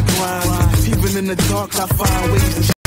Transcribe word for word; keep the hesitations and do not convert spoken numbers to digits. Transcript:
I grind. Even in the dark, I find ways to